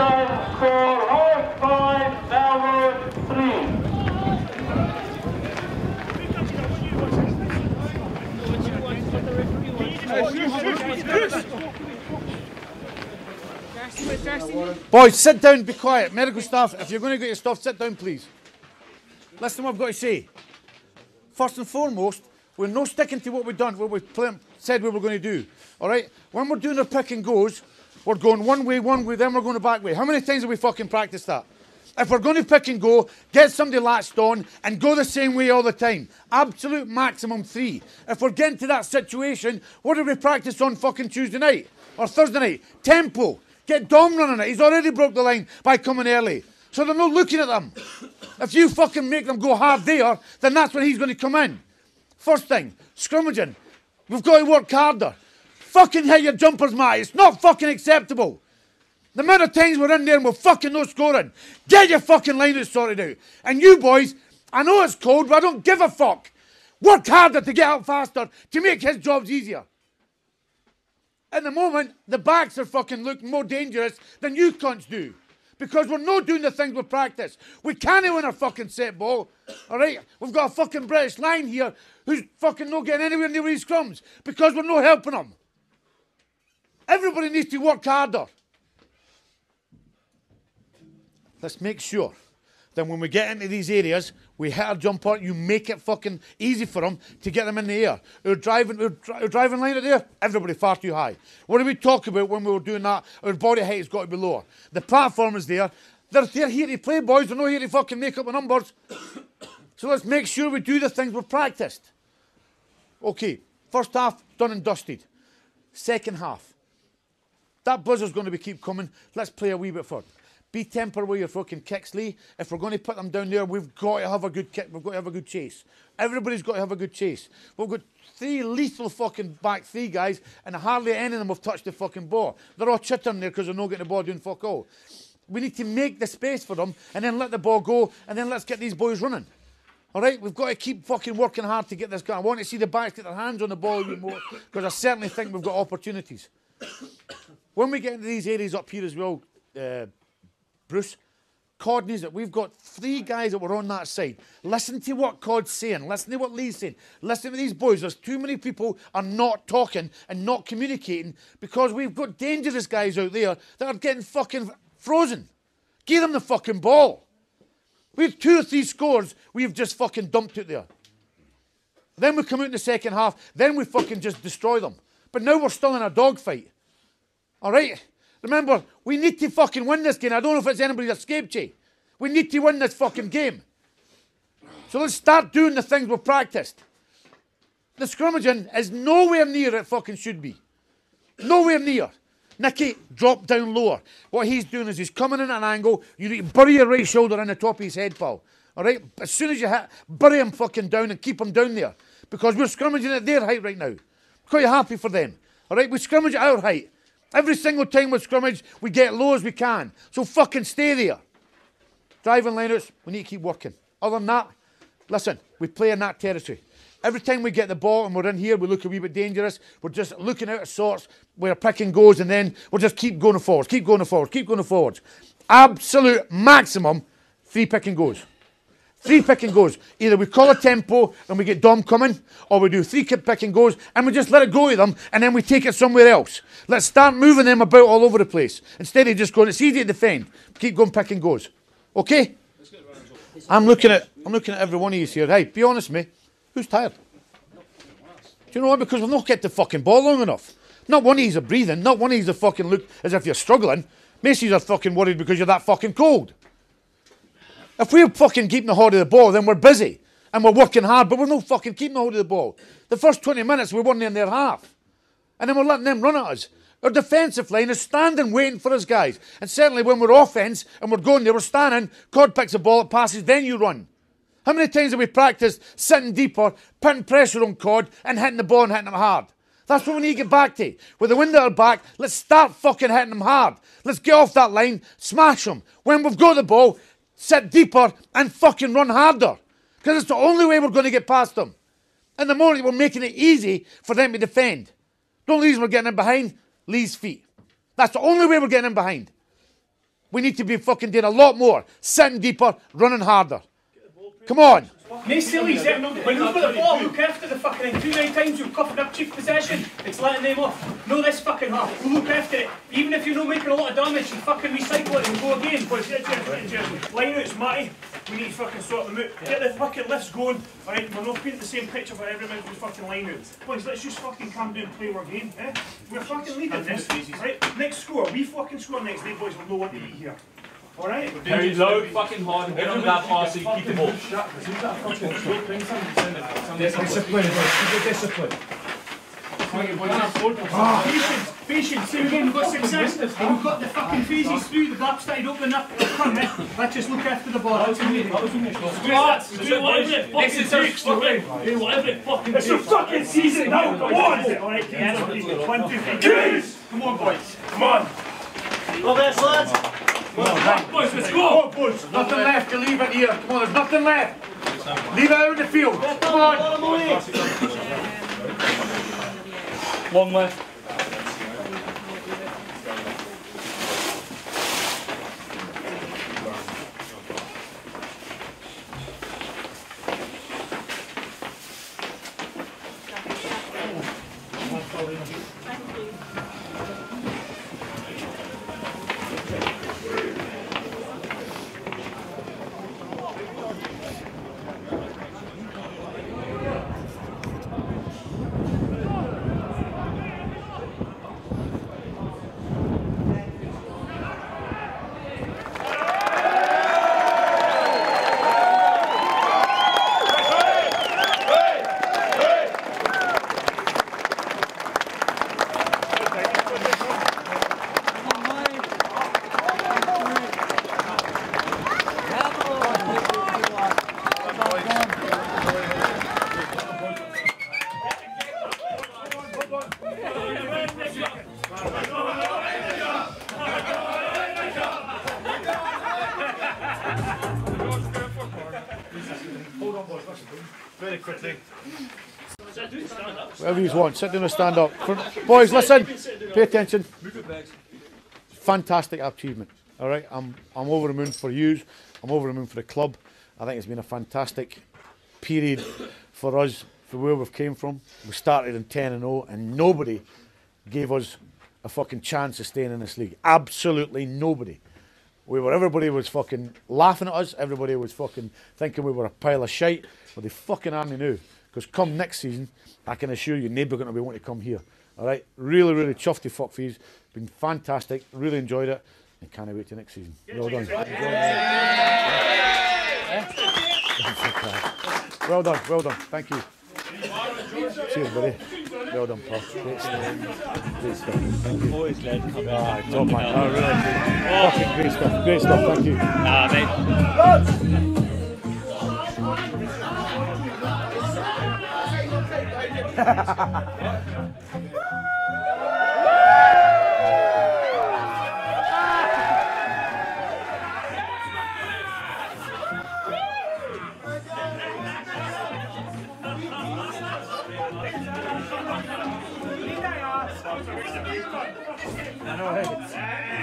time score of 5, number 3. Boys, sit down, be quiet. Medical staff, if you're going to get your stuff, sit down, please. Listen to what I've got to say. First and foremost, we're not sticking to what we've done, what we said we were going to do. All right? When we're doing our pick and goes, we're going one way, then we're going the back way. How many times have we fucking practiced that? If we're going to pick and go, get somebody latched on and go the same way all the time. Absolute maximum 3. If we're getting to that situation, what did we practice on fucking Tuesday night or Thursday night? Tempo. Get Dom running it. He's already broke the line by coming early. So they're not looking at them. If you fucking make them go hard there, then that's when he's going to come in. First thing, scrummaging. We've got to work harder. Fucking hit your jumpers, Matty. It's not fucking acceptable. The amount of times we're in there and we're fucking not scoring. Get your fucking line sorted out. And you boys, I know it's cold, but I don't give a fuck. Work harder to get out faster, to make his jobs easier. At the moment, the backs are fucking looking more dangerous than you cunts do. Because we're not doing the things we practice. We can't win a fucking set ball, all right? We've got a fucking British line here who's fucking not getting anywhere near these scrums because we're not helping them. Everybody needs to work harder. Let's make sure that when we get into these areas, we hit our jumper, you make it fucking easy for them to get them in the air. Our driving line out there, everybody far too high. What did we talk about when we were doing that? Our body height has got to be lower. The platform is there. They're here to play, boys. They're not here to fucking make up the numbers. So let's make sure we do the things we've practiced. Okay, first half, done and dusted. Second half. That buzzer's going to keep coming. Let's play a wee bit further. Be tempered with your fucking kicks, Lee. If we're going to put them down there, we've got to have a good kick. We've got to have a good chase. Everybody's got to have a good chase. We've got 3 lethal fucking back 3 guys, and hardly any of them have touched the fucking ball. They're all chittering there because they're not getting the ball doing fuck all. We need to make the space for them and then let the ball go, and then let's get these boys running. All right? We've got to keep fucking working hard to get this guy. I want to see the backs get their hands on the ball a bit more because I certainly think we've got opportunities. When we get into these areas up here as well, Bruce, Cod needs it. We've got 3 guys that were on that side. Listen to what Cod's saying. Listen to what Lee's saying. Listen to these boys. There's too many people are not talking and not communicating because we've got dangerous guys out there that are getting fucking frozen. Give them the fucking ball. We have 2 or 3 scores we've just fucking dumped out there. Then we come out in the second half. Then we fucking just destroy them. But now we're still in a dogfight. All right? Remember, we need to fucking win this game. I don't know if it's anybody's escaped you. We need to win this fucking game. So let's start doing the things we've practiced. The scrummaging is nowhere near it fucking should be. Nowhere near. Nicky, drop down lower. What he's doing is he's coming in at an angle. You need to bury your right shoulder in the top of his head, pal. All right? As soon as you hit, bury him fucking down and keep him down there. Because we're scrummaging at their height right now. Quite happy for them. All right? We scrummage at our height. Every single time we scrimmage, we get low as we can. So fucking stay there. Driving lineouts, we need to keep working. Other than that, listen, we play in that territory. Every time we get the ball and we're in here, we look a wee bit dangerous. We're just looking out of sorts where picking goes, and then we'll just keep going forwards, keep going forwards, keep going forwards. Absolute maximum 3 picking goes. 3 pick and goes. Either we call a tempo and we get Dom coming, or we do 3 pick and goes and we just let it go to them and then we take it somewhere else. Let's start moving them about all over the place. Instead of just going, it's easy to defend. Keep going pick and goes. Okay? I'm looking at every one of you here. Hey, be honest with me. Who's tired? Do you know why? Because we've not kept the fucking ball long enough. Not one of you are breathing. Not one of you are fucking look as if you're struggling. Macy's are fucking worried because you're that fucking cold. If we're fucking keeping the hold of the ball, then we're busy and we're working hard, but we're not fucking keeping the hold of the ball. The first 20 minutes, we weren't in their half. And then we're letting them run at us. Our defensive line is standing waiting for us, guys. And certainly when we're offense and we're going there, we're standing, Cod picks the ball, it passes, then you run. How many times have we practiced sitting deeper, putting pressure on Cod and hitting the ball and hitting them hard? That's what we need to get back to. With the wind at our back, let's start fucking hitting them hard. Let's get off that line, smash them. When we've got the ball, sit deeper and fucking run harder. Because it's the only way we're going to get past them. In the morning, we're making it easy for them to defend. The only reason we're getting in behind, Lee's feet. That's the only way we're getting in behind. We need to be fucking doing a lot more. Sitting deeper, running harder. Come on. No silly, when you've got the ball, look after the fucking end. 2-9 times you're coughing up cheap possession, it's letting them off. No, this fucking half, look after it. Even if you're not making a lot of damage, you fucking recycle it and go again. Line outs, Matty, we need to fucking sort them out. Get the fucking lifts going, alright? We're not painting the same picture for every man who's fucking line out. Boys, let's just fucking calm down and play our game, eh? We're fucking leading this, right? Next score, we fucking score next day, boys, we'll know what to eat here. Alright? Very low, fucking hard, get on that pass and keep them off. Discipline, keep the discipline. Patience, see again, we've got success. We've got the fucking phases through, the gap started opening up. Let's just look after the ball. Do whatever it fucking takes. It's a fucking season now, come on! Alright, come on, boys. Come on. Love this, lads. Boys, let's go! Boys. Nothing left to leave it here. Come on, there's nothing left. Leave it out in the field. Come on. Long left. Whatever you want, sit down and stand up. Boys, listen, pay attention. Fantastic achievement, all right? I'm over the moon for you. I'm over the moon for the club. I think it's been a fantastic period for us, for where we've came from. We started in 10-0 and nobody gave us a fucking chance of staying in this league. Absolutely nobody. Everybody was fucking laughing at us. Everybody was fucking thinking we were a pile of shite. Well, they fucking are me now. Because come next season, I can assure you, neighbour going to be wanting to come here. All right? Really, really chuffed to fuck fees. Been fantastic. Really enjoyed it. And can't wait till next season. Well done. Well done. Well done. Thank you. Cheers, buddy. Well done, pal. Great stuff. Great stuff. Thank you. Always led coming out. Top man. Oh, really? Fucking great stuff. Great stuff. Thank you. Mate.